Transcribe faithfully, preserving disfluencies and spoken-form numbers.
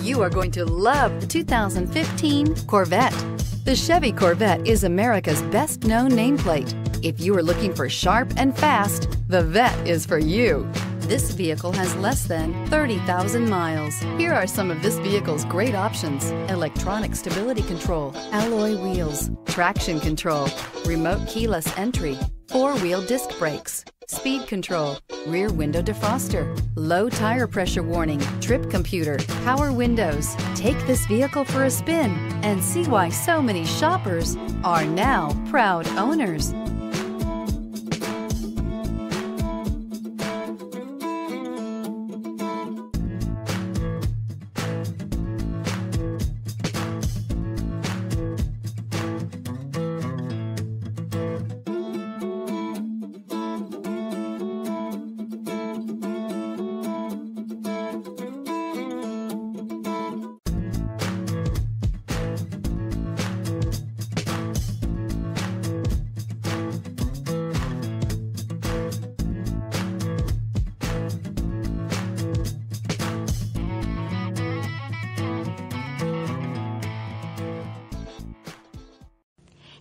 You are going to love the two thousand fifteen Corvette. The Chevy Corvette is America's best-known nameplate. If you are looking for sharp and fast, the Vette is for you. This vehicle has less than thirty thousand miles. Here are some of this vehicle's great options: electronic stability control, alloy wheels, traction control, remote keyless entry, four-wheel disc brakes, speed control, rear window defroster, low tire pressure warning, trip computer, power windows. Take this vehicle for a spin and see why so many shoppers are now proud owners.